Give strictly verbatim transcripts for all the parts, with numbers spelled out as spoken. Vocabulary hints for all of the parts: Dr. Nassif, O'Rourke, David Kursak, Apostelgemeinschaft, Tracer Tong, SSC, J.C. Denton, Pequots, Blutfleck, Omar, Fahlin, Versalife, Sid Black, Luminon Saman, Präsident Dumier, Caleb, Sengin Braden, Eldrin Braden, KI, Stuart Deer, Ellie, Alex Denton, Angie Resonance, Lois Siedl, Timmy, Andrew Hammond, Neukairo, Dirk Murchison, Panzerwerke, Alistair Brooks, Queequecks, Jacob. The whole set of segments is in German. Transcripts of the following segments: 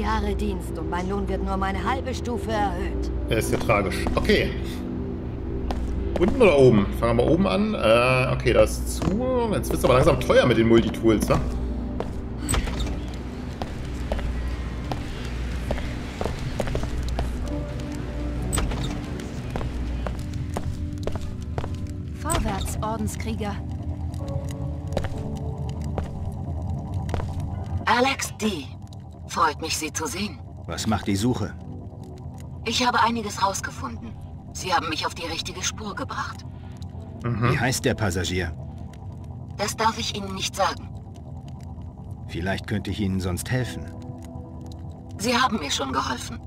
Jahre Dienst und mein Lohn wird nur um eine halbe Stufe erhöht. Das ist ja tragisch. Okay. Unten oder oben? Fangen wir mal oben an. Äh, okay, da ist zu. Jetzt wird es aber langsam teuer mit den Multitools, ne? Vorwärts, Ordenskrieger. Alex D. Freut mich, Sie zu sehen. Was macht die Suche? Ich habe einiges rausgefunden. Sie haben mich auf die richtige Spur gebracht. Mhm. Wie heißt der Passagier? Das darf ich Ihnen nicht sagen. Vielleicht könnte ich Ihnen sonst helfen. Sie haben mir schon geholfen.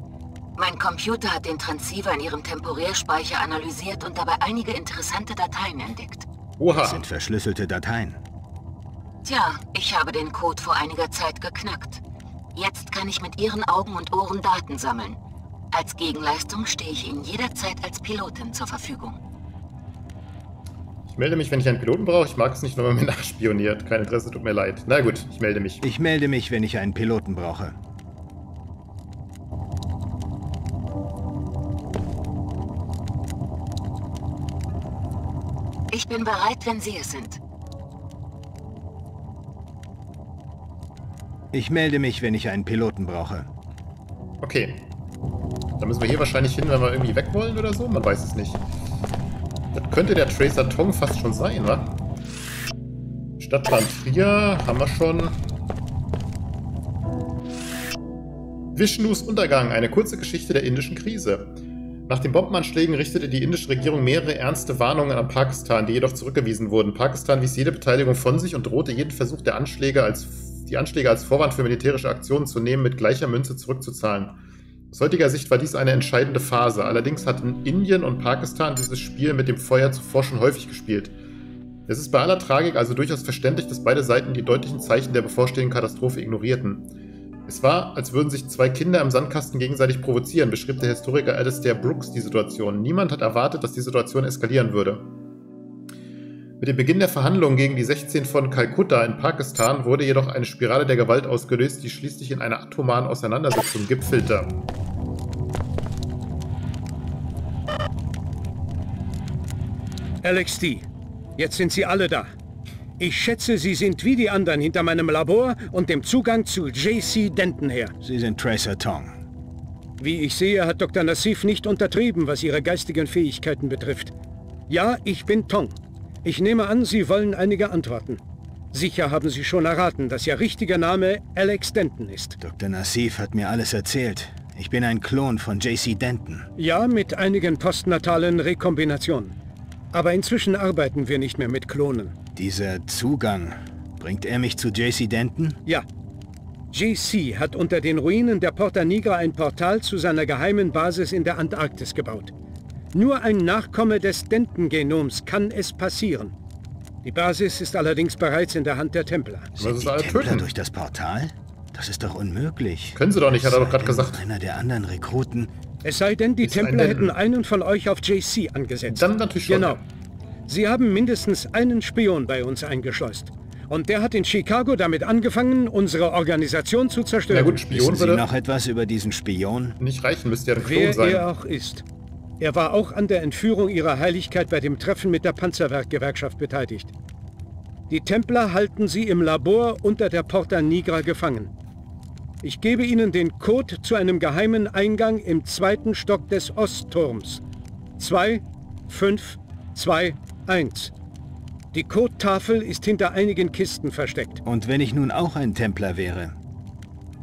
Mein Computer hat den Transceiver in Ihrem Temporärspeicher analysiert und dabei einige interessante Dateien entdeckt. Oha. Das sind verschlüsselte Dateien. Tja, ich habe den Code vor einiger Zeit geknackt. Jetzt kann ich mit Ihren Augen und Ohren Daten sammeln. Als Gegenleistung stehe ich Ihnen jederzeit als Pilotin zur Verfügung. Ich melde mich, wenn ich einen Piloten brauche. Ich mag es nicht, wenn man mir nachspioniert. Kein Interesse, tut mir leid. Na gut, ich melde mich. Ich melde mich, wenn ich einen Piloten brauche. Ich bin bereit, wenn Sie es sind. Ich melde mich, wenn ich einen Piloten brauche. Okay. Dann müssen wir hier wahrscheinlich hin, wenn wir irgendwie weg wollen oder so. Man weiß es nicht. Das könnte der Tracer Tong fast schon sein, wa? Stadtbahn Trier haben wir schon. Vishnus Untergang. Eine kurze Geschichte der indischen Krise. Nach den Bombenanschlägen richtete die indische Regierung mehrere ernste Warnungen an Pakistan, die jedoch zurückgewiesen wurden. Pakistan wies jede Beteiligung von sich und drohte jeden Versuch der Anschläge als die Anschläge als Vorwand für militärische Aktionen zu nehmen, mit gleicher Münze zurückzuzahlen. Aus heutiger Sicht war dies eine entscheidende Phase. Allerdings hatten Indien und Pakistan dieses Spiel mit dem Feuer zuvor schon häufig gespielt. Es ist bei aller Tragik also durchaus verständlich, dass beide Seiten die deutlichen Zeichen der bevorstehenden Katastrophe ignorierten. Es war, als würden sich zwei Kinder im Sandkasten gegenseitig provozieren, beschrieb der Historiker Alistair Brooks die Situation. Niemand hat erwartet, dass die Situation eskalieren würde. Mit dem Beginn der Verhandlungen gegen die sechzehn von Kalkutta in Pakistan wurde jedoch eine Spirale der Gewalt ausgelöst, die schließlich in einer atomaren Auseinandersetzung gipfelte. Alex D., jetzt sind Sie alle da. Ich schätze, Sie sind wie die anderen hinter meinem Labor und dem Zugang zu J C Denton her. Sie sind Tracer Tong. Wie ich sehe, hat Doktor Nassif nicht untertrieben, was Ihre geistigen Fähigkeiten betrifft. Ja, ich bin Tong. Ich nehme an, Sie wollen einige Antworten. Sicher haben Sie schon erraten, dass Ihr richtiger Name Alex Denton ist. Doktor Nassif hat mir alles erzählt. Ich bin ein Klon von J C Denton. Ja, mit einigen postnatalen Rekombinationen. Aber inzwischen arbeiten wir nicht mehr mit Klonen. Dieser Zugang, bringt er mich zu J C Denton? Ja. J C hat unter den Ruinen der Porta Nigra ein Portal zu seiner geheimen Basis in der Antarktis gebaut. Nur ein Nachkomme des Denton-Genoms kann es passieren. Die Basis ist allerdings bereits in der Hand der Templer. Sind die Templer durch das Portal? Das ist doch unmöglich. Können sie doch nicht, hat er doch gerade gesagt. Einer der anderen Rekruten. Es sei denn, die Templer hätten einen von euch auf J C angesetzt. Dann natürlich schon. Genau. Sie haben mindestens einen Spion bei uns eingeschleust. Und der hat in Chicago damit angefangen, unsere Organisation zu zerstören. Na gut, Spion, wissen Sie noch etwas über diesen Spion? Nicht reichen, müsste ja ein Klon sein. Wer er auch ist. Er war auch an der Entführung ihrer Heiligkeit bei dem Treffen mit der Panzerwerkgewerkschaft beteiligt. Die Templer halten sie im Labor unter der Porta Nigra gefangen. Ich gebe Ihnen den Code zu einem geheimen Eingang im zweiten Stock des Ostturms. zwei fünf zwei eins. Die Codetafel ist hinter einigen Kisten versteckt. Und wenn ich nun auch ein Templer wäre?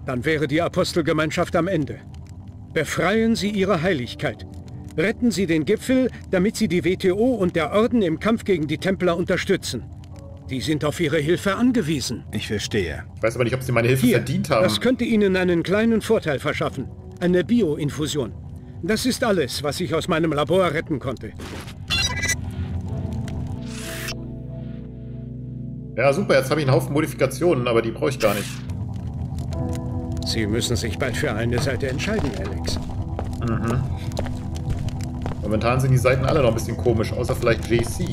Dann wäre die Apostelgemeinschaft am Ende. Befreien Sie Ihre Heiligkeit. Retten Sie den Gipfel, damit Sie die W T O und der Orden im Kampf gegen die Templer unterstützen. Die sind auf Ihre Hilfe angewiesen. Ich verstehe. Ich weiß aber nicht, ob Sie meine Hilfe Hier, verdient haben. Das könnte Ihnen einen kleinen Vorteil verschaffen. Eine Bio-Infusion. Das ist alles, was ich aus meinem Labor retten konnte. Ja, super. Jetzt habe ich einen Haufen Modifikationen, aber die brauche ich gar nicht. Sie müssen sich bald für eine Seite entscheiden, Alex. Mhm. Momentan sind die Seiten alle noch ein bisschen komisch, außer vielleicht J C.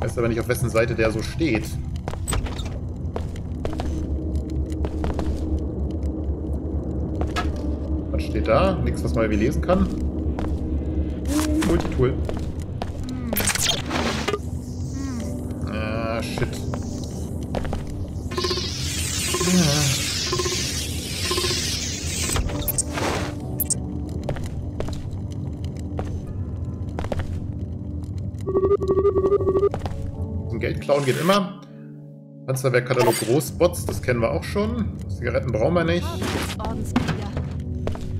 Weiß aber nicht, auf wessen Seite der so steht. steht da? Nichts, was man irgendwie lesen kann. Multitool. Ah, shit. Ja. Geld klauen geht immer. Panzerwerkkatalog Großbots, das kennen wir auch schon. Zigaretten brauchen wir nicht.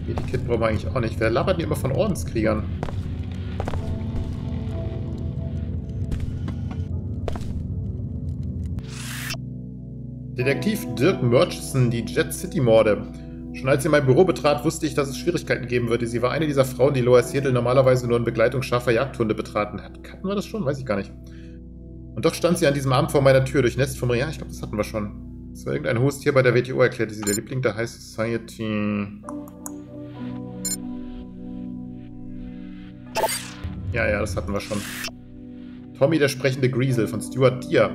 Medikit brauchen wir eigentlich auch nicht. Wer labert denn immer von Ordenskriegern? Detektiv Dirk Murchison, die Jet City-Morde. Schon als sie mein Büro betrat, wusste ich, dass es Schwierigkeiten geben würde. Sie war eine dieser Frauen, die Lois Siedl normalerweise nur in Begleitung scharfer Jagdhunde betraten hat. Hatten wir das schon? Weiß ich gar nicht. Und doch stand sie an diesem Abend vor meiner Tür, durchnässt vom Real. Ja, ich glaube, das hatten wir schon. Das war irgendein hohes Tier bei der W T O, erklärte sie. Der Liebling der High Society. Ja, ja, das hatten wir schon. Tommy, der sprechende Griesel von Stuart Deer.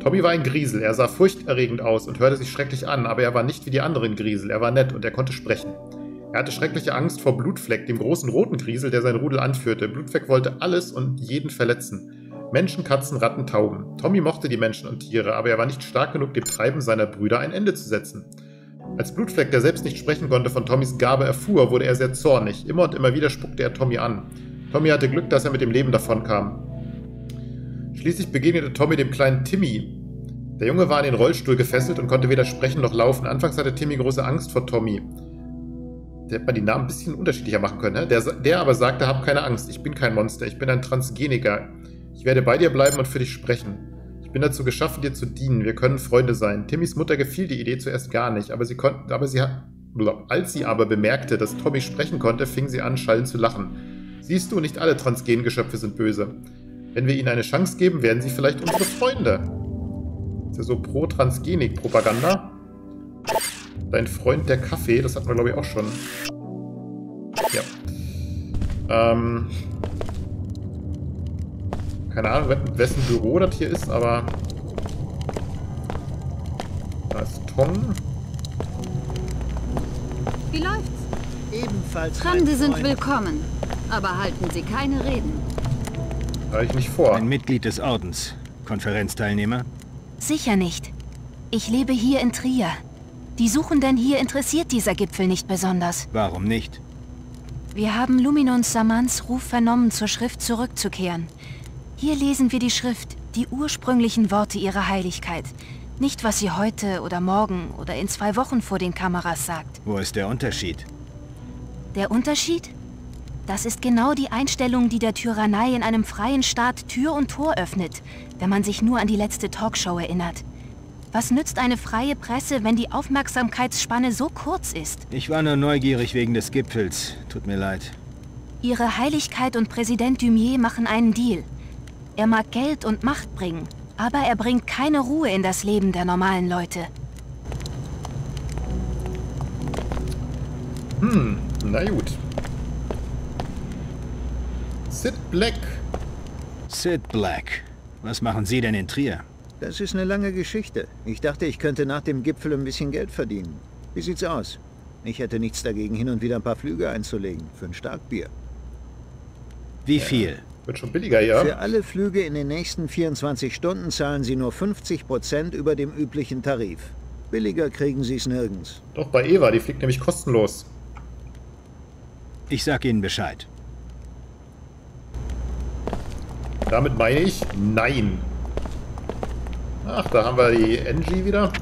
Tommy war ein Griesel. Er sah furchterregend aus und hörte sich schrecklich an, aber er war nicht wie die anderen Griesel. Er war nett und er konnte sprechen. Er hatte schreckliche Angst vor Blutfleck, dem großen roten Griesel, der sein Rudel anführte. Blutfleck wollte alles und jeden verletzen. Menschen, Katzen, Ratten, Tauben. Tommy mochte die Menschen und Tiere, aber er war nicht stark genug, dem Treiben seiner Brüder ein Ende zu setzen. Als Blutfleck, der selbst nicht sprechen konnte, von Tommys Gabe erfuhr, wurde er sehr zornig. Immer und immer wieder spuckte er Tommy an. Tommy hatte Glück, dass er mit dem Leben davonkam. Schließlich begegnete Tommy dem kleinen Timmy. Der Junge war an den Rollstuhl gefesselt und konnte weder sprechen noch laufen. Anfangs hatte Timmy große Angst vor Tommy. Der hätte man die Namen ein bisschen unterschiedlicher machen können, ne? Der, der aber sagte, hab keine Angst, ich bin kein Monster, ich bin ein Transgeniker. Ich werde bei dir bleiben und für dich sprechen. Ich bin dazu geschaffen, dir zu dienen. Wir können Freunde sein. Timmys Mutter gefiel die Idee zuerst gar nicht, aber sie konnten, aber sie hat, als sie aber bemerkte, dass Tommy sprechen konnte, fing sie an, schallend zu lachen. Siehst du, nicht alle Transgen-Geschöpfe sind böse. Wenn wir ihnen eine Chance geben, werden sie vielleicht unsere Freunde. Ist ja so Pro-Transgenik-Propaganda. Dein Freund der Kaffee, das hatten wir, glaube ich, auch schon. Ja. Ähm... Keine Ahnung, wessen Büro das hier ist, aber... Da ist Tom. Wie läuft's? Ebenfalls. Fremde sind willkommen, aber halten Sie keine Reden. Halte ich nicht vor. Ein Mitglied des Ordens. Konferenzteilnehmer? Sicher nicht. Ich lebe hier in Trier. Die Suchenden hier interessiert dieser Gipfel nicht besonders. Warum nicht? Wir haben Luminons Samans Ruf vernommen, zur Schrift zurückzukehren. Hier lesen wir die Schrift, die ursprünglichen Worte ihrer Heiligkeit. Nicht, was sie heute oder morgen oder in zwei Wochen vor den Kameras sagt. Wo ist der Unterschied? Der Unterschied? Das ist genau die Einstellung, die der Tyrannei in einem freien Staat Tür und Tor öffnet, wenn man sich nur an die letzte Talkshow erinnert. Was nützt eine freie Presse, wenn die Aufmerksamkeitsspanne so kurz ist? Ich war nur neugierig wegen des Gipfels. Tut mir leid. Ihre Heiligkeit und Präsident Dumier machen einen Deal. Er mag Geld und Macht bringen, aber er bringt keine Ruhe in das Leben der normalen Leute. Hm, na gut. Sid Black. Sid Black. Was machen Sie denn in Trier? Das ist eine lange Geschichte. Ich dachte, ich könnte nach dem Gipfel ein bisschen Geld verdienen. Wie sieht's aus? Ich hätte nichts dagegen, hin und wieder ein paar Flüge einzulegen für ein Starkbier. Wie viel? Wird schon billiger, ja. Für alle Flüge in den nächsten vierundzwanzig Stunden zahlen Sie nur fünfzig Prozent über dem üblichen Tarif. Billiger kriegen Sie es nirgends. Doch bei Eva, die fliegt nämlich kostenlos. Ich sag Ihnen Bescheid. Damit meine ich nein. Ach, da haben wir die Angie wieder.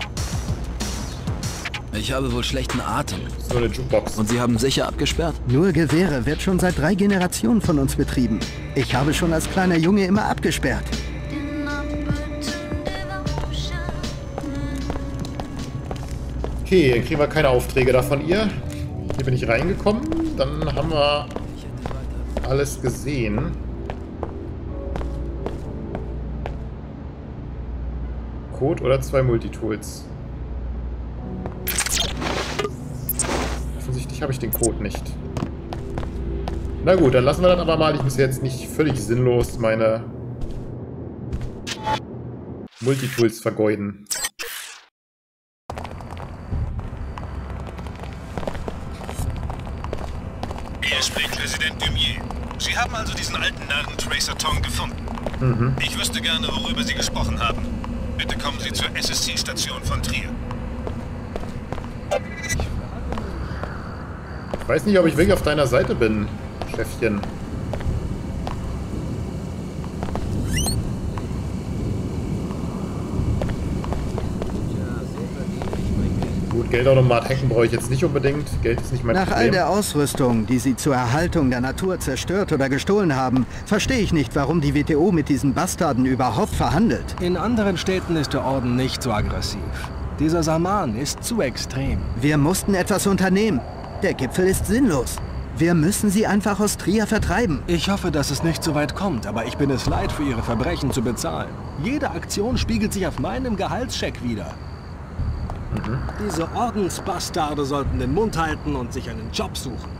Ich habe wohl schlechten Atem. So eine Jukebox. Und Sie haben sicher abgesperrt? Nur Gewehre wird schon seit drei Generationen von uns betrieben. Ich habe schon als kleiner Junge immer abgesperrt. Okay, kriegen wir keine Aufträge da von ihr. Hier bin ich reingekommen. Dann haben wir alles gesehen. Code oder zwei Multitools. Offensichtlich habe ich den Code nicht. Na gut, dann lassen wir das aber mal. Ich muss jetzt nicht völlig sinnlos meine Multitools vergeuden. Präsident Dumier. Sie haben also diesen alten Narren Tracer Tong gefunden. Mhm. Ich wüsste gerne, worüber Sie gesprochen haben. Bitte kommen Sie zur S S C-Station von Trier. Ich weiß nicht, ob ich wirklich auf deiner Seite bin, Chefchen. Geldautomat hacken brauche ich jetzt nicht unbedingt. Geld ist nicht mein Problem. Nach all der Ausrüstung, die sie zur Erhaltung der Natur zerstört oder gestohlen haben, verstehe ich nicht, warum die W T O mit diesen Bastarden überhaupt verhandelt. In anderen Städten ist der Orden nicht so aggressiv. Dieser Saman ist zu extrem. Wir mussten etwas unternehmen. Der Gipfel ist sinnlos. Wir müssen sie einfach aus Trier vertreiben. Ich hoffe, dass es nicht so weit kommt, aber ich bin es leid, für ihre Verbrechen zu bezahlen. Jede Aktion spiegelt sich auf meinem Gehaltscheck wider. Mhm. Diese Ordensbastarde sollten den Mund halten und sich einen Job suchen.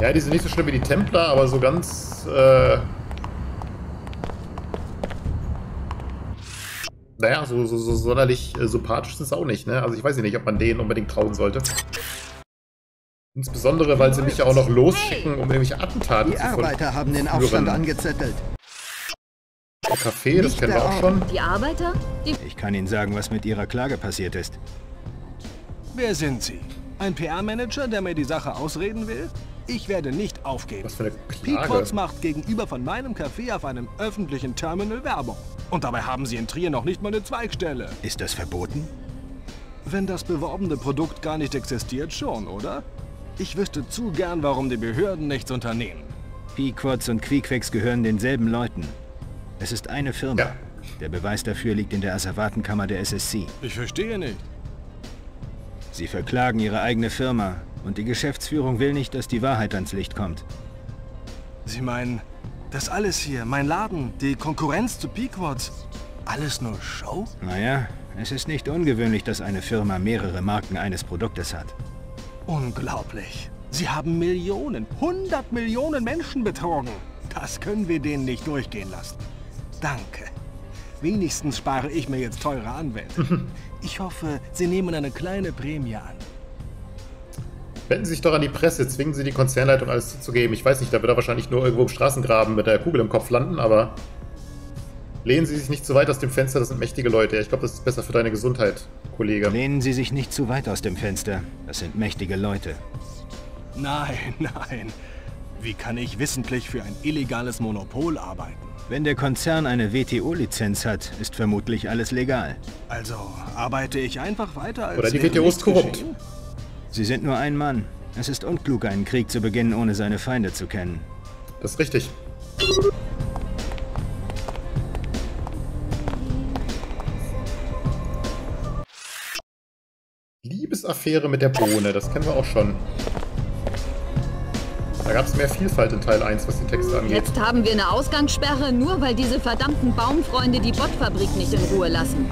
Ja, die sind nicht so schlimm wie die Templer, aber so ganz... Äh, naja, so, so, so sonderlich äh, sympathisch sind es auch nicht, ne? Also ich weiß nicht, ob man denen unbedingt trauen sollte. Insbesondere, weil sie mich ja auch noch losschicken, um irgendwelche Attentate zu vollführen. Die Arbeiter haben den Aufstand angezettelt. Der Café, das kennen wir auch schon. Die Arbeiter? Die ich kann Ihnen sagen, was mit Ihrer Klage passiert ist. Wer sind Sie? Ein P R-Manager, der mir die Sache ausreden will? Ich werde nicht aufgeben. Was für eine Klage? Pequots macht gegenüber von meinem Café auf einem öffentlichen Terminal Werbung. Und dabei haben Sie in Trier noch nicht mal eine Zweigstelle. Ist das verboten? Wenn das beworbene Produkt gar nicht existiert, schon, oder? Ich wüsste zu gern, warum die Behörden nichts unternehmen. Pequots und Queequecks gehören denselben Leuten. Es ist eine Firma. Ja. Der Beweis dafür liegt in der Asservatenkammer der S S C. Ich verstehe nicht. Sie verklagen ihre eigene Firma und die Geschäftsführung will nicht, dass die Wahrheit ans Licht kommt. Sie meinen, das alles hier, mein Laden, die Konkurrenz zu Pequots, alles nur Show? Naja, es ist nicht ungewöhnlich, dass eine Firma mehrere Marken eines Produktes hat. Unglaublich. Sie haben Millionen, hundert Millionen Menschen betrogen. Das können wir denen nicht durchgehen lassen. Danke. Wenigstens spare ich mir jetzt teure Anwälte. Ich hoffe, Sie nehmen eine kleine Prämie an. Wenden Sie sich doch an die Presse, zwingen Sie die Konzernleitung alles zuzugeben. Ich weiß nicht, da wird er wahrscheinlich nur irgendwo im Straßengraben mit der Kugel im Kopf landen, aber lehnen Sie sich nicht zu weit aus dem Fenster, das sind mächtige Leute. Ich glaube, das ist besser für deine Gesundheit, Kollege. Lehnen Sie sich nicht zu weit aus dem Fenster, das sind mächtige Leute. Nein, nein. Wie kann ich wissentlich für ein illegales Monopol arbeiten? Wenn der Konzern eine W T O-Lizenz hat, ist vermutlich alles legal. Also arbeite ich einfach weiter als... Oder die W T O ist korrupt. Sie sind nur ein Mann. Es ist unklug, einen Krieg zu beginnen, ohne seine Feinde zu kennen. Das ist richtig. Liebesaffäre mit der Bohne, das kennen wir auch schon. Da gab es mehr Vielfalt in Teil eins, was die Texte angeht. Jetzt haben wir eine Ausgangssperre, nur weil diese verdammten Baumfreunde die Bottfabrik nicht in Ruhe lassen.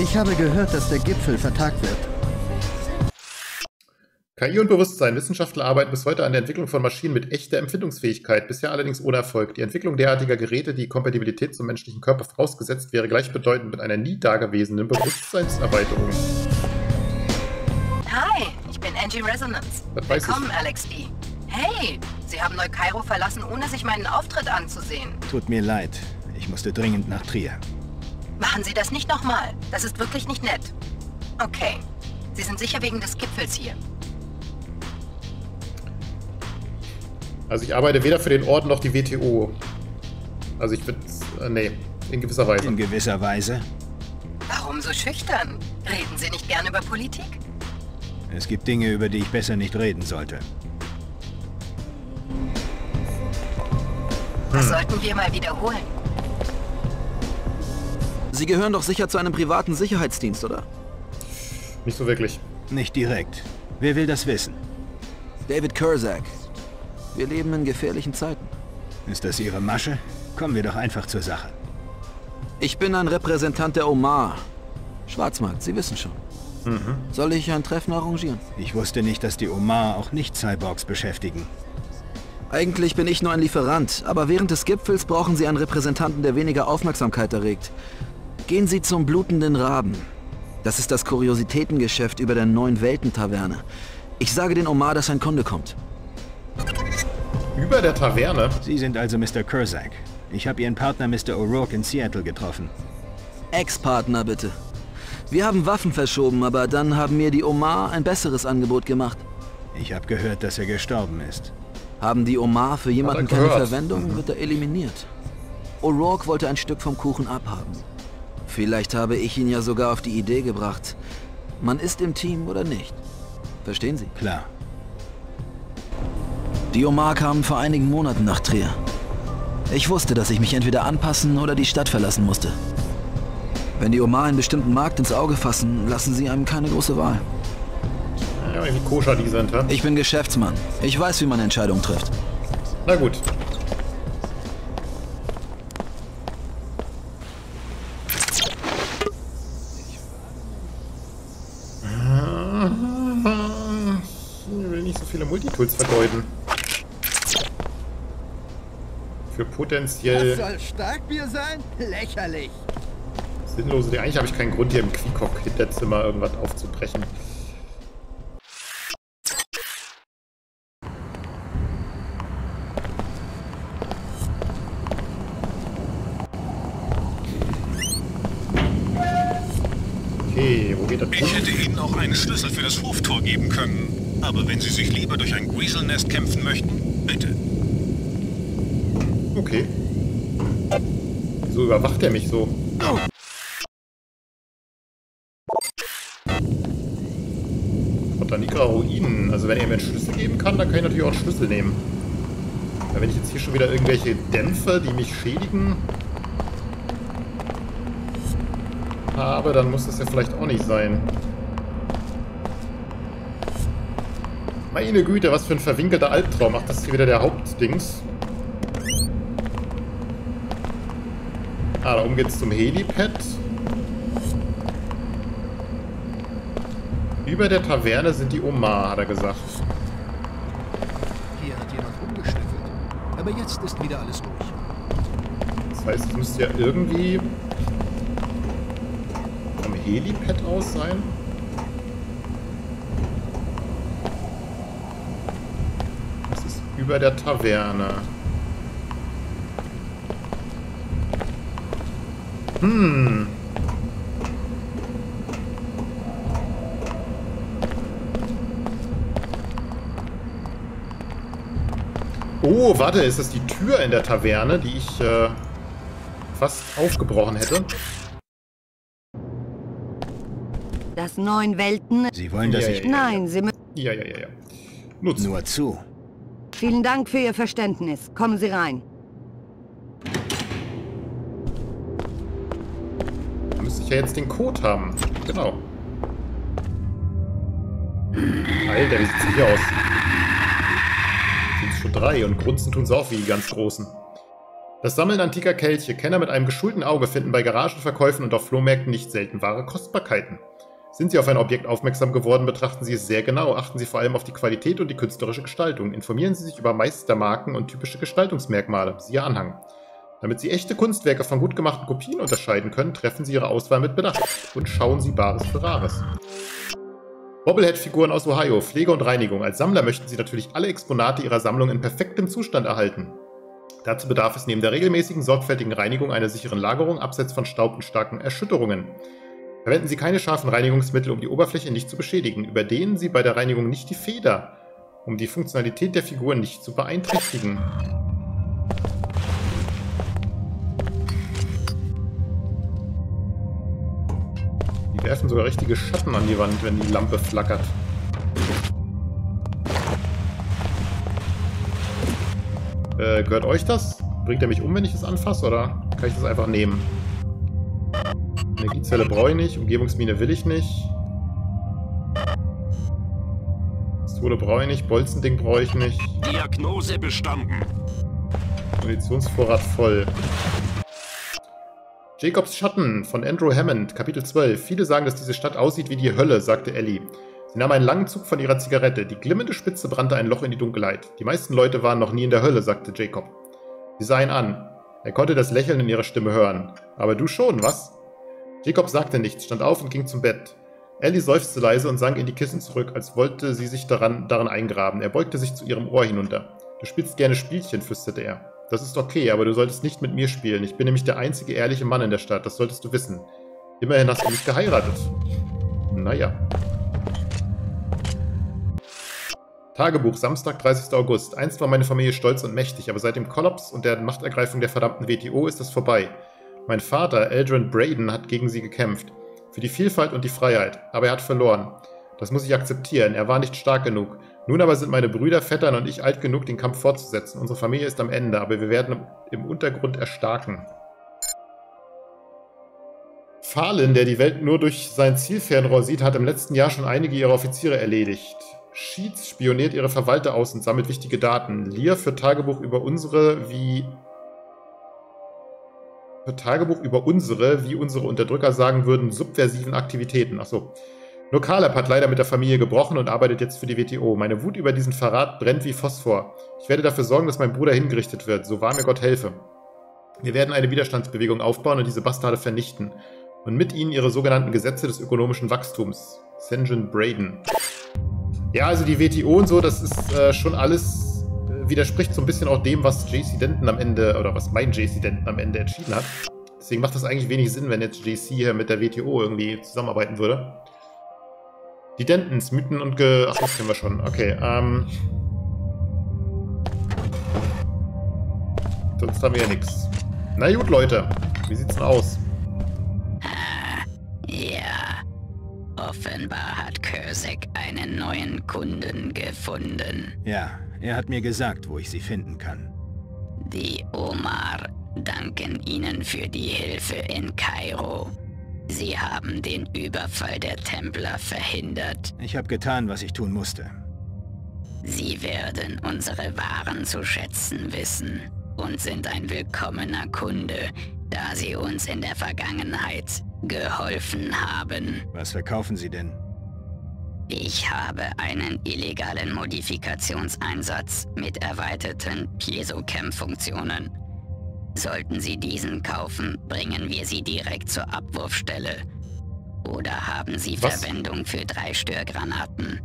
Ich habe gehört, dass der Gipfel vertagt wird. K I und Bewusstsein. Wissenschaftler arbeiten bis heute an der Entwicklung von Maschinen mit echter Empfindungsfähigkeit, bisher allerdings ohne Erfolg. Die Entwicklung derartiger Geräte, die Kompatibilität zum menschlichen Körper vorausgesetzt, wäre gleichbedeutend mit einer nie dagewesenen Bewusstseinserweiterung. Hi, ich bin Angie Resonance. Willkommen, Alex D. Hey, Sie haben Neukairo verlassen, ohne sich meinen Auftritt anzusehen. Tut mir leid. Ich musste dringend nach Trier. Machen Sie das nicht nochmal. Das ist wirklich nicht nett. Okay. Sie sind sicher wegen des Gipfels hier. Also ich arbeite weder für den Orden noch die W T O. Also ich bin... Äh, nee, in gewisser Weise. In gewisser Weise? Warum so schüchtern? Reden Sie nicht gern über Politik? Es gibt Dinge, über die ich besser nicht reden sollte. Das sollten wir mal wiederholen. Sie gehören doch sicher zu einem privaten Sicherheitsdienst, oder? Nicht so wirklich. Nicht direkt. Wer will das wissen? David Kursak. Wir leben in gefährlichen Zeiten. Ist das Ihre Masche? Kommen wir doch einfach zur Sache. Ich bin ein Repräsentant der Omar. Schwarzmarkt, Sie wissen schon. Mhm. Soll ich ein Treffen arrangieren? Ich wusste nicht, dass die Omar auch Nicht-Cyborgs beschäftigen. Eigentlich bin ich nur ein Lieferant, aber während des Gipfels brauchen Sie einen Repräsentanten, der weniger Aufmerksamkeit erregt. Gehen Sie zum Blutenden Raben. Das ist das Kuriositätengeschäft über der Neuen Welten-Taverne. Ich sage den Omar, dass ein Kunde kommt. Über der Taverne? Sie sind also Mister Kursak. Ich habe Ihren Partner Mister O'Rourke in Seattle getroffen. Ex-Partner, bitte. Wir haben Waffen verschoben, aber dann haben mir die Omar ein besseres Angebot gemacht. Ich habe gehört, dass er gestorben ist. Haben die Omar für jemanden keine Verwendung, wird er eliminiert. O'Rourke wollte ein Stück vom Kuchen abhaben. Vielleicht habe ich ihn ja sogar auf die Idee gebracht. Man ist im Team oder nicht. Verstehen Sie? Klar. Die Omar kamen vor einigen Monaten nach Trier. Ich wusste, dass ich mich entweder anpassen oder die Stadt verlassen musste. Wenn die Omar einen bestimmten Markt ins Auge fassen, lassen sie einem keine große Wahl. Ja, irgendwie koscher die sind, hä? Ich bin Geschäftsmann. Ich weiß, wie man Entscheidungen trifft. Na gut. Ich will nicht so viele Multitools vergeuden. Für potenziell... Das soll Starkbier sein? Lächerlich! Sinnlose Dinge. Eigentlich habe ich keinen Grund, hier im Quickcock-Hinterzimmer irgendwas aufzubrechen. Okay, wo geht das? Ich hätte Ihnen auch einen Schlüssel für das Hoftor geben können. Aber wenn Sie sich lieber durch ein Grieselnest kämpfen möchten, bitte. Okay. Wieso überwacht er mich so? Oh. Porta Nigra Ruinen. Also wenn er mir einen Schlüssel geben kann, dann kann ich natürlich auch einen Schlüssel nehmen. Aber wenn ich jetzt hier schon wieder irgendwelche Dämpfe, die mich schädigen, habe, dann muss das ja vielleicht auch nicht sein. Meine Güte, was für ein verwinkelter Albtraum. Ach, das ist hier wieder der Hauptdings. Ah, da oben geht's zum Helipad. Über der Taverne sind die Omar, hat er gesagt. Hier hat jemand rumgeschnüffelt. Aber jetzt ist wieder alles ruhig. Das heißt, es müsste ja irgendwie vom Helipad aus sein. Das ist über der Taverne. Hm. Oh, warte, ist das die Tür in der Taverne, die ich äh, fast aufgebrochen hätte? Das neuen Welten... Sie wollen, dass ja, ich... Ja, nein, ja. Sie müssen... Ja, ja, ja, ja. Nur zu. Nur zu. Vielen Dank für Ihr Verständnis. Kommen Sie rein. Müsste ich ja jetzt den Code haben. Genau. Alter, wie sieht's hier aus? Sind schon drei und grunzen tun's auch wie die ganz Großen. Das Sammeln antiker Kelche. Kenner mit einem geschulten Auge finden bei Garagenverkäufen und auf Flohmärkten nicht selten wahre Kostbarkeiten. Sind Sie auf ein Objekt aufmerksam geworden, betrachten Sie es sehr genau. Achten Sie vor allem auf die Qualität und die künstlerische Gestaltung. Informieren Sie sich über Meistermarken und typische Gestaltungsmerkmale. Siehe Anhang. Damit Sie echte Kunstwerke von gut gemachten Kopien unterscheiden können, treffen Sie Ihre Auswahl mit Bedacht und schauen Sie Bares für Rares. Bobblehead-Figuren aus Ohio, Pflege und Reinigung. Als Sammler möchten Sie natürlich alle Exponate Ihrer Sammlung in perfektem Zustand erhalten. Dazu bedarf es neben der regelmäßigen, sorgfältigen Reinigung einer sicheren Lagerung, abseits von Staub und starken Erschütterungen. Verwenden Sie keine scharfen Reinigungsmittel, um die Oberfläche nicht zu beschädigen. Überdehnen Sie bei der Reinigung nicht die Feder, um die Funktionalität der Figuren nicht zu beeinträchtigen. Die werfen sogar richtige Schatten an die Wand, wenn die Lampe flackert. Äh, gehört euch das? Bringt er mich um, wenn ich das anfasse, oder kann ich das einfach nehmen? Energiezelle brauche ich nicht, Umgebungsmine will ich nicht. Pistole brauche ich nicht, Bolzending brauche ich nicht. Diagnose bestanden. Munitionsvorrat voll. Jacobs Schatten von Andrew Hammond, Kapitel zwölf. Viele sagen, dass diese Stadt aussieht wie die Hölle, sagte Ellie. Sie nahm einen langen Zug von ihrer Zigarette. Die glimmende Spitze brannte ein Loch in die Dunkelheit. Die meisten Leute waren noch nie in der Hölle, sagte Jacob. Sie sah ihn an. Er konnte das Lächeln in ihrer Stimme hören. Aber du schon, was? Jacob sagte nichts, stand auf und ging zum Bett. Ellie seufzte leise und sank in die Kissen zurück, als wollte sie sich daran, daran eingraben. Er beugte sich zu ihrem Ohr hinunter. Du spielst gerne Spielchen, flüsterte er. Das ist okay, aber du solltest nicht mit mir spielen. Ich bin nämlich der einzige ehrliche Mann in der Stadt. Das solltest du wissen. Immerhin hast du mich geheiratet. Naja. Tagebuch, Samstag, dreißigster August. Einst war meine Familie stolz und mächtig, aber seit dem Kollaps und der Machtergreifung der verdammten W T O ist das vorbei. Mein Vater, Eldrin Braden, hat gegen sie gekämpft. Für die Vielfalt und die Freiheit. Aber er hat verloren. Das muss ich akzeptieren. Er war nicht stark genug. Nun aber sind meine Brüder, Vettern und ich alt genug, den Kampf fortzusetzen. Unsere Familie ist am Ende, aber wir werden im Untergrund erstarken. Fahlin, der die Welt nur durch sein Zielfernrohr sieht, hat im letzten Jahr schon einige ihrer Offiziere erledigt. Sheets spioniert ihre Verwalter aus und sammelt wichtige Daten. Lear führt Tagebuch über unsere wie... Für Tagebuch über unsere, wie unsere Unterdrücker sagen würden, subversiven Aktivitäten. Achso. Nur Caleb hat leider mit der Familie gebrochen und arbeitet jetzt für die W T O. Meine Wut über diesen Verrat brennt wie Phosphor. Ich werde dafür sorgen, dass mein Bruder hingerichtet wird. So wahr mir Gott helfe. Wir werden eine Widerstandsbewegung aufbauen und diese Bastarde vernichten. Und mit ihnen ihre sogenannten Gesetze des ökonomischen Wachstums. Sengin Braden. Ja, also die W T O und so, das ist äh, schon alles, äh, widerspricht so ein bisschen auch dem, was J C. Denton am Ende, oder was mein J C. Denton am Ende entschieden hat. Deswegen macht das eigentlich wenig Sinn, wenn jetzt J C hier mit der W T O irgendwie zusammenarbeiten würde. Die Dentons, Mythen und Ge... Ach, das kennen wir schon. Okay, ähm... sonst haben wir ja nichts. Na gut, Leute. Wie sieht's denn aus? Ja. Offenbar hat Kursak einen neuen Kunden gefunden. Ja, er hat mir gesagt, wo ich sie finden kann. Die Omar danken Ihnen für die Hilfe in Kairo. Sie haben den Überfall der Templer verhindert. Ich habe getan, was ich tun musste. Sie werden unsere Waren zu schätzen wissen und sind ein willkommener Kunde, da sie uns in der Vergangenheit geholfen haben. Was verkaufen Sie denn? Ich habe einen illegalen Modifikationseinsatz mit erweiterten Piezo-Cam-Funktionen. Sollten Sie diesen kaufen, bringen wir Sie direkt zur Abwurfstelle. Oder haben Sie Was? Verwendung für drei Störgranaten?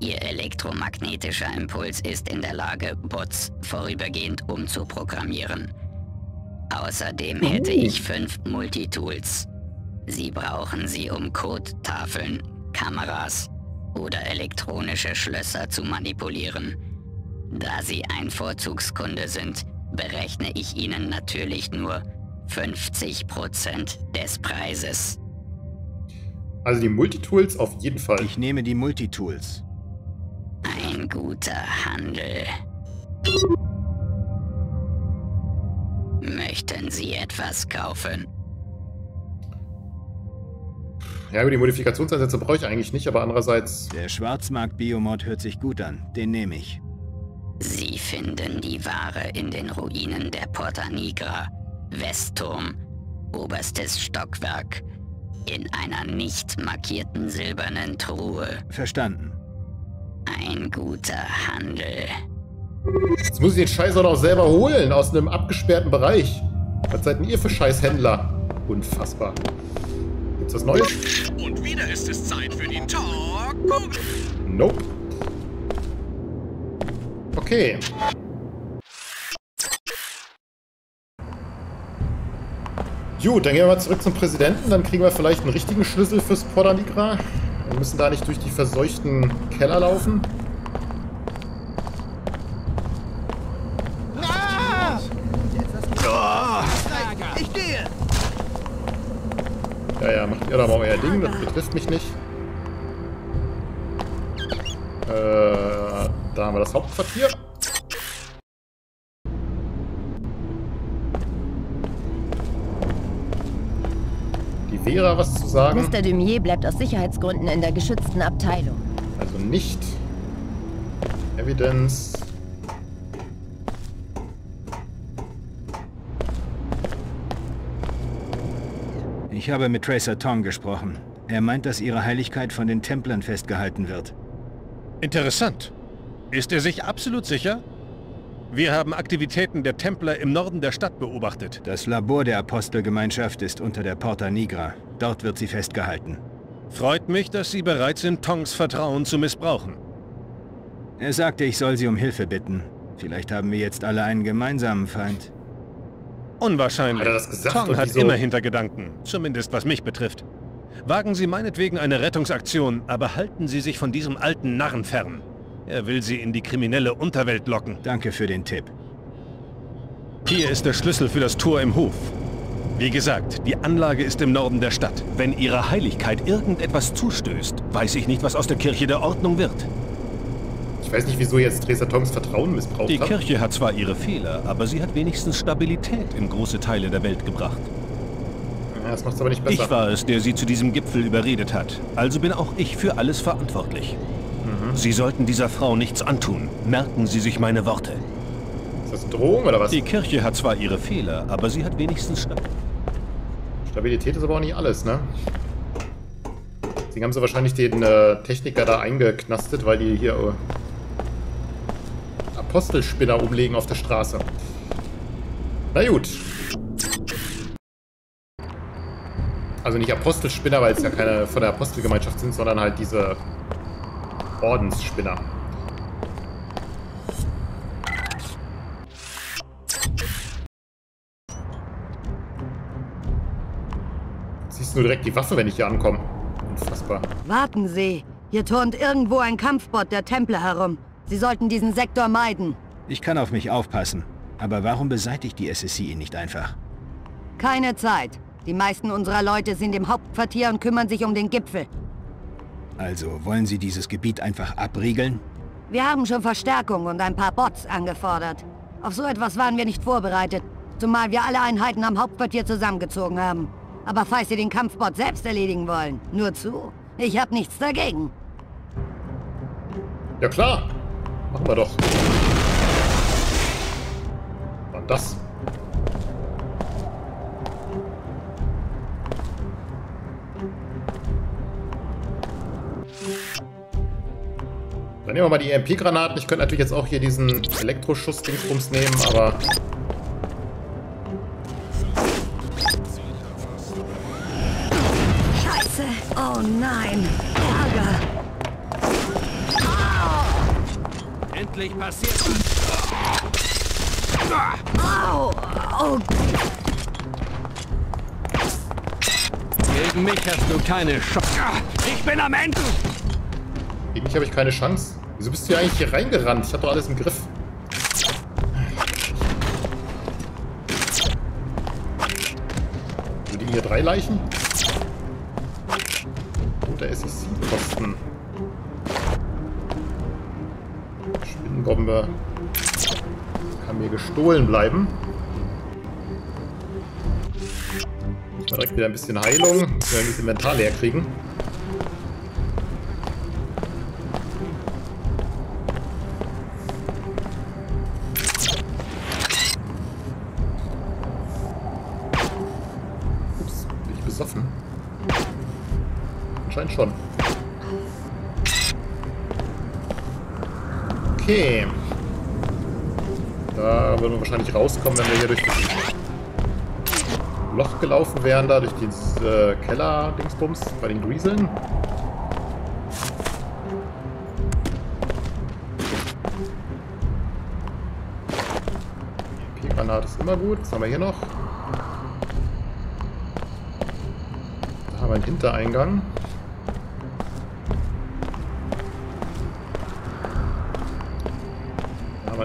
Ihr elektromagnetischer Impuls ist in der Lage, Bots vorübergehend umzuprogrammieren. Außerdem hätte ich fünf Multitools. Sie brauchen sie, um Codetafeln, Kameras oder elektronische Schlösser zu manipulieren. Da Sie ein Vorzugskunde sind, berechne ich Ihnen natürlich nur fünfzig Prozent des Preises. Also die Multitools auf jeden Fall. Ich nehme die Multitools. Ein guter Handel. Möchten Sie etwas kaufen? Ja, über die Modifikationseinsätze brauche ich eigentlich nicht, aber andererseits... Der Schwarzmarkt-Biomod hört sich gut an. Den nehme ich. Sie finden die Ware in den Ruinen der Porta Nigra, Westturm, oberstes Stockwerk, in einer nicht markierten silbernen Truhe. Verstanden. Ein guter Handel. Jetzt muss ich den Scheiß auch noch selber holen, aus einem abgesperrten Bereich. Was seid denn ihr für Scheißhändler? Unfassbar. Gibt's was Neues? Und wieder ist es Zeit für den Talk. Nope. Okay. Gut, dann gehen wir mal zurück zum Präsidenten. Dann kriegen wir vielleicht einen richtigen Schlüssel fürs Porta Nigra. Wir müssen da nicht durch die verseuchten Keller laufen. Ah! Ich gehe! Ja, ja, macht ihr da mal euer Ding. Das betrifft mich nicht. Äh... Da haben wir das Hauptquartier. Die Vera was zu sagen. Mister Dumier bleibt aus Sicherheitsgründen in der geschützten Abteilung. Also nicht. Evidence. Ich habe mit Tracer Tong gesprochen. Er meint, dass Ihre Heiligkeit von den Templern festgehalten wird. Interessant. Ist er sich absolut sicher? Wir haben Aktivitäten der Templer im Norden der Stadt beobachtet. Das Labor der Apostelgemeinschaft ist unter der Porta Nigra. Dort wird sie festgehalten. Freut mich, dass Sie bereit sind, Tongs Vertrauen zu missbrauchen. Er sagte, ich soll Sie um Hilfe bitten. Vielleicht haben wir jetzt alle einen gemeinsamen Feind. Unwahrscheinlich. Hat er das gesagt? Tong hat immer Hintergedanken, zumindest was mich betrifft. Wagen Sie meinetwegen eine Rettungsaktion, aber halten Sie sich von diesem alten Narren fern. Er will Sie in die kriminelle Unterwelt locken. Danke für den Tipp. Hier ist der Schlüssel für das Tor im Hof. Wie gesagt, die Anlage ist im Norden der Stadt. Wenn Ihrer Heiligkeit irgendetwas zustößt, weiß ich nicht, was aus der Kirche der Ordnung wird. Ich weiß nicht, wieso jetzt Tracer Tongs Vertrauen missbraucht hat. Die Kirche hat zwar ihre Fehler, aber sie hat wenigstens Stabilität in große Teile der Welt gebracht. Ja, das macht's aber nicht besser. Ich war es, der sie zu diesem Gipfel überredet hat. Also bin auch ich für alles verantwortlich. Mhm. Sie sollten dieser Frau nichts antun. Merken Sie sich meine Worte. Ist das eine Drohung oder was? Die Kirche hat zwar ihre Fehler, aber sie hat wenigstens Stabilität. Stabilität ist aber auch nicht alles, ne? Deswegen haben sie wahrscheinlich den äh, Techniker da eingeknastet, weil die hier... Oh. Apostelspinner umlegen auf der Straße. Na gut. Also nicht Apostelspinner, weil es ja keine von der Apostelgemeinschaft sind, sondern halt diese Ordensspinner. Siehst du direkt die Waffe, wenn ich hier ankomme. Unfassbar. Warten Sie. Hier turnt irgendwo ein Kampfbot der Templer herum. Sie sollten diesen Sektor meiden. Ich kann auf mich aufpassen. Aber warum beseitigt die S S C ihn nicht einfach? Keine Zeit. Die meisten unserer Leute sind im Hauptquartier und kümmern sich um den Gipfel. Also wollen Sie dieses Gebiet einfach abriegeln? Wir haben schon Verstärkung und ein paar Bots angefordert. Auf so etwas waren wir nicht vorbereitet, zumal wir alle Einheiten am Hauptquartier zusammengezogen haben. Aber falls Sie den Kampfbot selbst erledigen wollen, nur zu. Ich habe nichts dagegen. Ja klar. Machen wir doch. Und das? Dann nehmen wir mal die E M P-Granaten. Ich könnte natürlich jetzt auch hier diesen Elektroschuss-Dingsbums nehmen, aber... Scheiße! Oh nein! Ärger! Endlich passiert oh, oh. Gegen mich hast du keine Chance. Ich bin am Ende. Gegen mich habe ich keine Chance. Wieso bist du hier eigentlich hier reingerannt? Ich habe doch alles im Griff. Sind die hier drei Leichen? Oder S S C-Kosten? Bombe kann mir gestohlen bleiben. Ich direkt wieder ein bisschen Heilung, ein bisschen Inventar leer kriegen. Ups, bin ich besoffen? Anscheinend schon. Okay. Da würden wir wahrscheinlich rauskommen, wenn wir hier durch das Loch gelaufen wären, da durch dieses äh, Keller-Dingsbums bei den Grieseln. E M P-Granate ist immer gut. Was haben wir hier noch? Da haben wir einen Hintereingang.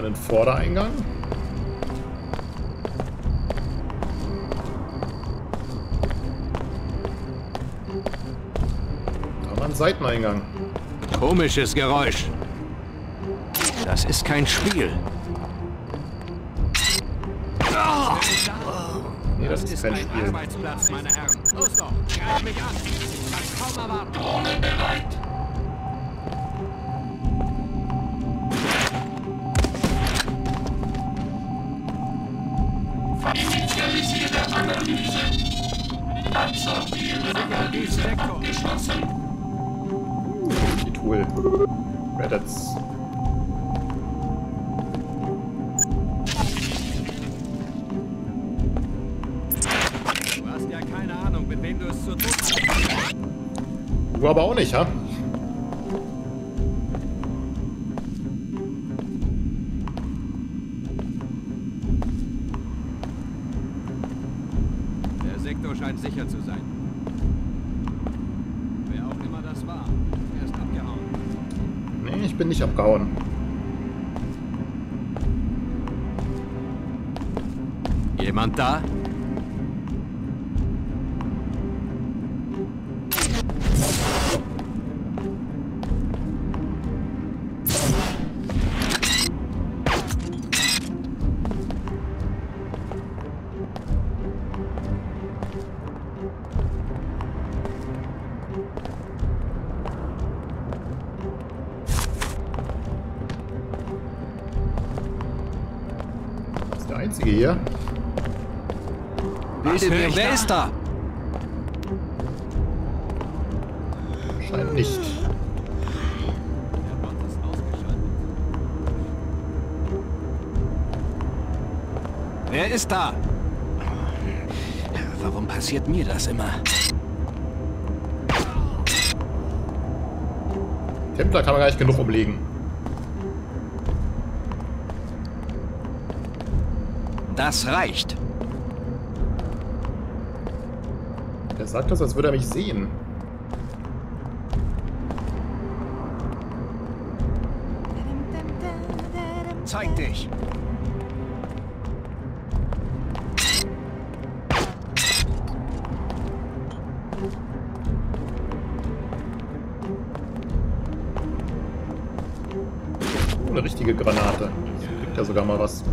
Den Vordereingang. Da haben wir einen Seiteneingang. Komisches Geräusch. Das ist kein Spiel. Nee, das, das ist kein Spiel. Arbeitsplatz, meine Herren. Los doch, greif mich an. Ich kann kaum erwarten. Drohnen bereit. Die Tool. Reddits. Du hast ja keine Ahnung, mit wem du es zu tun hast. Du aber auch nicht, ha? sicher zu sein. Wer auch immer das war, er ist abgehauen. Nee, ich bin nicht abgehauen. Jemand da? Hier. Bitte mir, wer ist da? Scheint nicht. Wer ist da? Warum passiert mir das immer? Templer kann man gar nicht genug umlegen. Das reicht. Er sagt das, als würde er mich sehen. Zeig dich. Oh, eine richtige Granate. Das kriegt ja sogar mal was.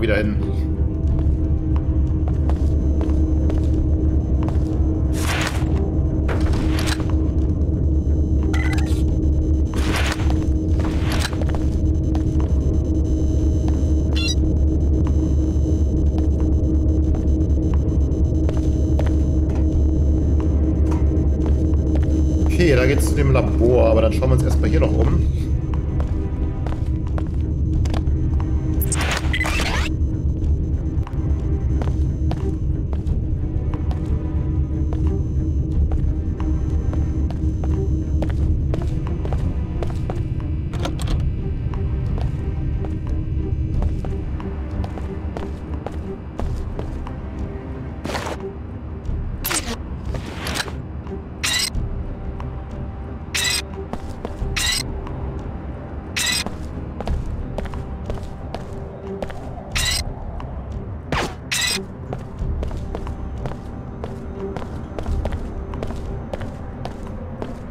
Wieder hin. Okay, da geht's zu dem Labor, aber dann schauen wir uns erstmal hier noch um.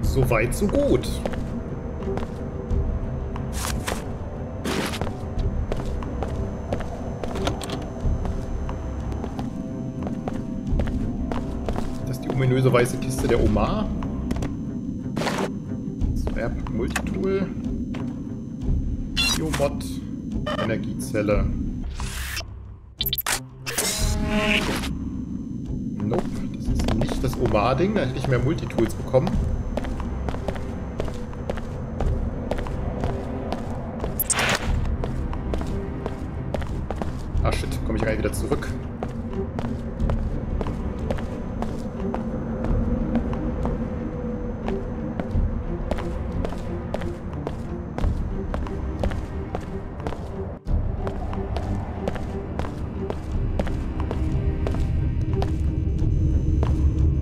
Soweit, so gut. Das ist die ominöse weiße Kiste der Omar. Swap Multitool. Biomod. Energiezelle. Nope, das ist nicht das Omar-Ding. Da hätte ich mehr Multitools bekommen. Gleich wieder zurück.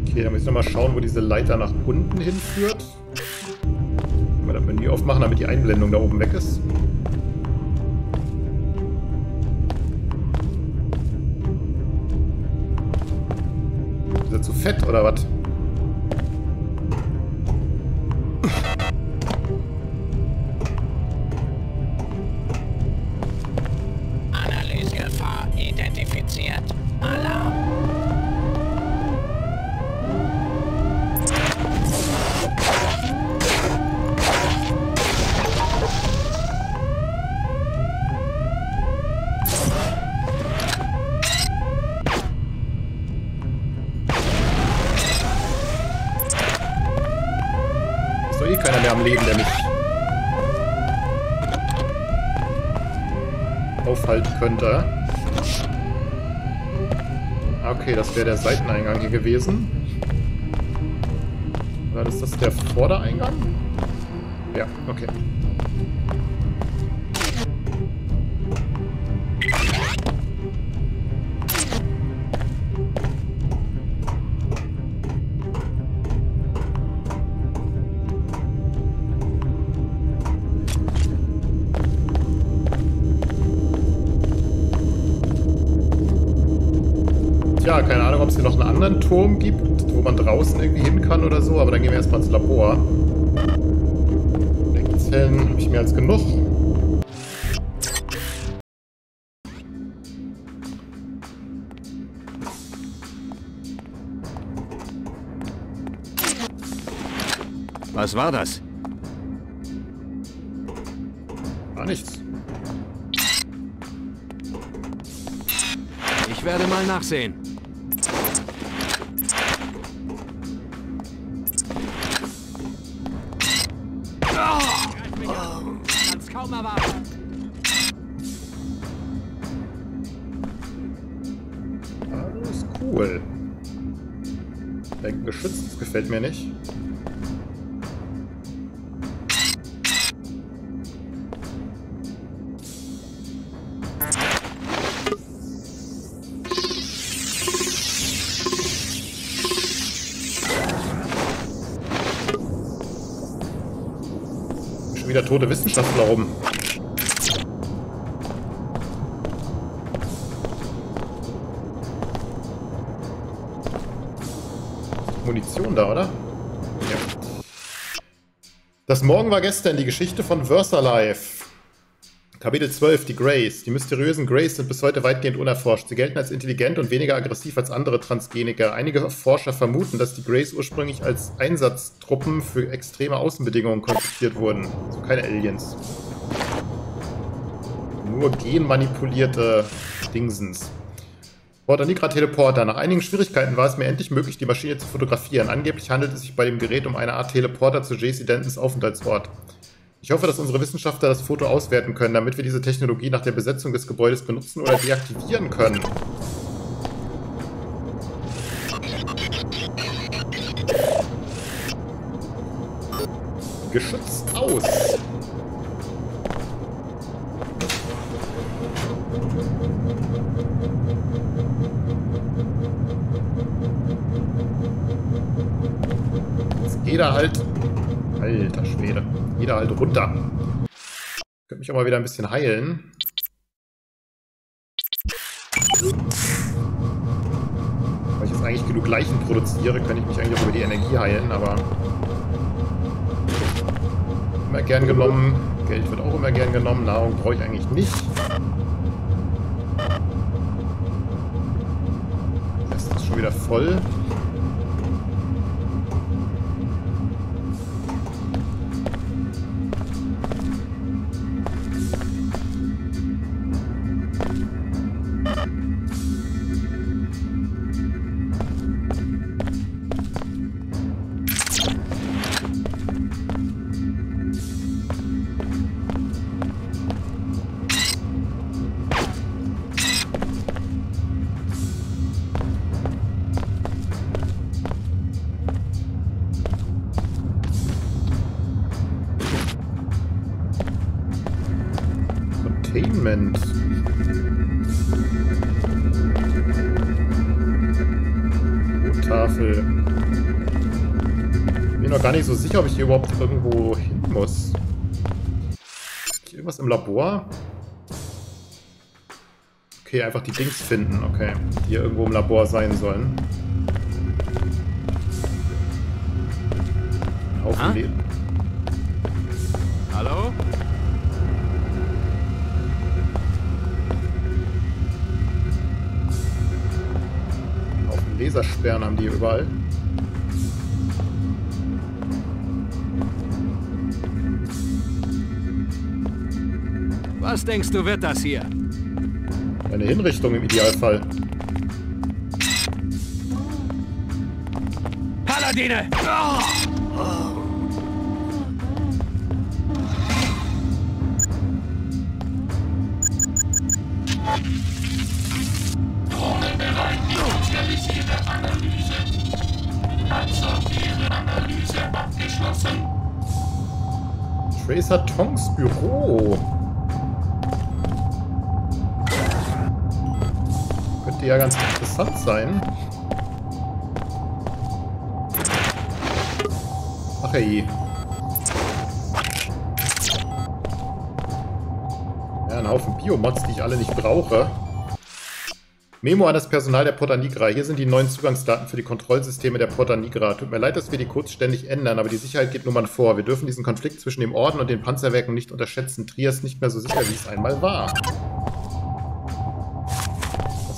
Okay, dann muss ich nochmal schauen, wo diese Leiter nach unten hinführt. Mal das Menü aufmachen, damit die Einblendung da oben weg ist. Zu fett oder was? Analysegefahr identifiziert. Alarm. eh keiner mehr am Leben, der mich aufhalten könnte. Okay, das wäre der Seiteneingang hier gewesen. Oder ist das der Vordereingang? Ja, okay. Ja, keine Ahnung, ob es hier noch einen anderen Turm gibt, wo man draußen irgendwie hin kann oder so, aber dann gehen wir erstmal ins Labor. Da gibt's hin, habe ich mehr als genug. Was war das? War nichts. Ich werde mal nachsehen. Gefällt mir nicht. Schon wieder tote Wissenschaftler rum. Munition da, oder? Ja. Das Morgen war gestern, die Geschichte von Versalife. Kapitel zwölf, die Greys. Die mysteriösen Greys sind bis heute weitgehend unerforscht. Sie gelten als intelligent und weniger aggressiv als andere Transgeniker. Einige Forscher vermuten, dass die Greys ursprünglich als Einsatztruppen für extreme Außenbedingungen konzipiert wurden. Also keine Aliens. Nur genmanipulierte Dingsens. Porta Nigra Teleporter. Nach einigen Schwierigkeiten war es mir endlich möglich, die Maschine zu fotografieren. Angeblich handelt es sich bei dem Gerät um eine Art Teleporter zu J C. Dentons Aufenthaltsort. Ich hoffe, dass unsere Wissenschaftler das Foto auswerten können, damit wir diese Technologie nach der Besetzung des Gebäudes benutzen oder deaktivieren können. Geschützt aus! Jeder halt... Alter Schwede. Jeder halt runter. Ich könnte mich auch mal wieder ein bisschen heilen. Weil ich jetzt eigentlich genug Leichen produziere, kann ich mich eigentlich auch über die Energie heilen, aber... Immer gern genommen. Geld wird auch immer gern genommen. Nahrung brauche ich eigentlich nicht. Das ist schon wieder voll. Tafel. Ich bin noch gar nicht so sicher, ob ich hier überhaupt irgendwo hin muss. Ist irgendwas im Labor? Okay, einfach die Dings finden. Okay, die hier irgendwo im Labor sein sollen. Auf Leben. Hallo? Lasersperren haben die überall. Was denkst du, wird das hier? Eine Hinrichtung im Idealfall. Paladine! Oh! Ziele-Analyse. Also ihre Analyse abgeschlossen. Tracer Tongs Büro. Könnte ja ganz interessant sein. Ach ey. Ja, ein Haufen Biomods, die ich alle nicht brauche. Memo an das Personal der Porta Nigra. Hier sind die neuen Zugangsdaten für die Kontrollsysteme der Porta Nigra. Tut mir leid, dass wir die kurz ständig ändern, aber die Sicherheit geht nun mal vor. Wir dürfen diesen Konflikt zwischen dem Orden und den Panzerwerken nicht unterschätzen. Trier ist nicht mehr so sicher, wie es einmal war.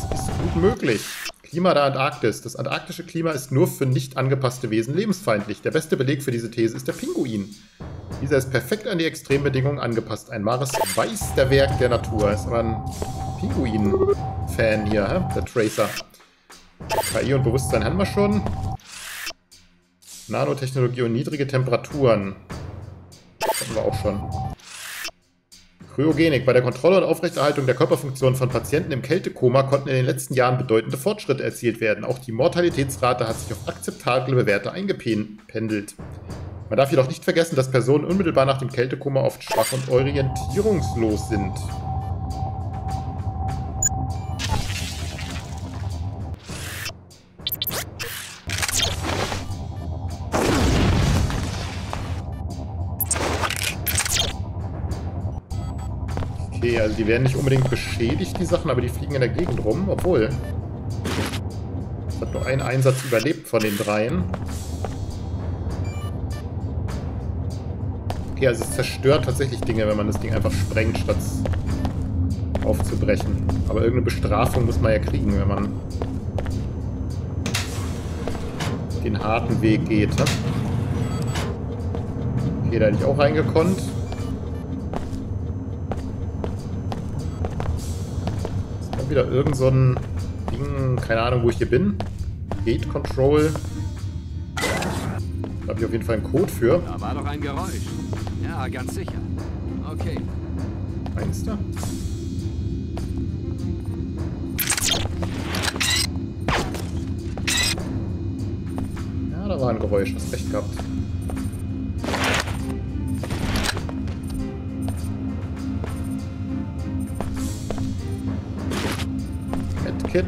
Das ist gut möglich. Klima der Antarktis. Das antarktische Klima ist nur für nicht angepasste Wesen lebensfeindlich. Der beste Beleg für diese These ist der Pinguin. Dieser ist perfekt an die Extrembedingungen angepasst. Ein wahres Meisterwerk der Natur. Ist aber ein Pinguin-Fan hier, hä? Der Tracer. K I und Bewusstsein haben wir schon. Nanotechnologie und niedrige Temperaturen. Das hatten wir auch schon. Kryogenik. Bei der Kontrolle und Aufrechterhaltung der Körperfunktionen von Patienten im Kältekoma konnten in den letzten Jahren bedeutende Fortschritte erzielt werden. Auch die Mortalitätsrate hat sich auf akzeptable Werte eingependelt. Man darf jedoch nicht vergessen, dass Personen unmittelbar nach dem Kältekoma oft schwach und orientierungslos sind. Okay, also die werden nicht unbedingt beschädigt, die Sachen, aber die fliegen in der Gegend rum, obwohl. Es hat nur ein Einsatz überlebt von den dreien. Okay, also es zerstört tatsächlich Dinge, wenn man das Ding einfach sprengt, statt es aufzubrechen. Aber irgendeine Bestrafung muss man ja kriegen, wenn man den harten Weg geht. Ne? Okay, da hätte ich auch reingekonnt. Wieder irgend so ein Ding, keine Ahnung, wo ich hier bin. Gate Control. Da habe ich auf jeden Fall einen Code für. Da war doch ein Geräusch. Ja, ganz sicher. Okay. Eins da. Ja, da war ein Geräusch. Hast recht gehabt. Kit.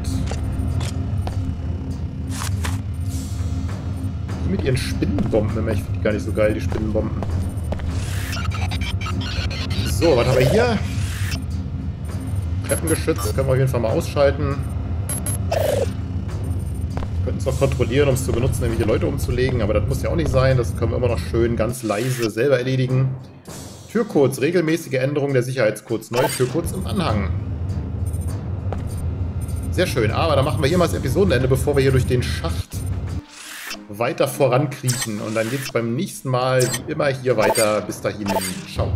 Die mit ihren Spinnenbomben immer. Ich finde die gar nicht so geil, die Spinnenbomben. So, was haben wir hier? Treppengeschütz können wir auf jeden Fall mal ausschalten. Wir könnten es auch kontrollieren, um es zu benutzen, nämlich die Leute umzulegen, aber das muss ja auch nicht sein. Das können wir immer noch schön ganz leise selber erledigen. Türcodes, regelmäßige Änderung der Sicherheitscodes. Neue Türcodes im Anhang. Sehr schön, aber dann machen wir hier mal das Episodenende, bevor wir hier durch den Schacht weiter vorankriechen. Und dann geht es beim nächsten Mal wie immer hier weiter. Bis dahin, ciao.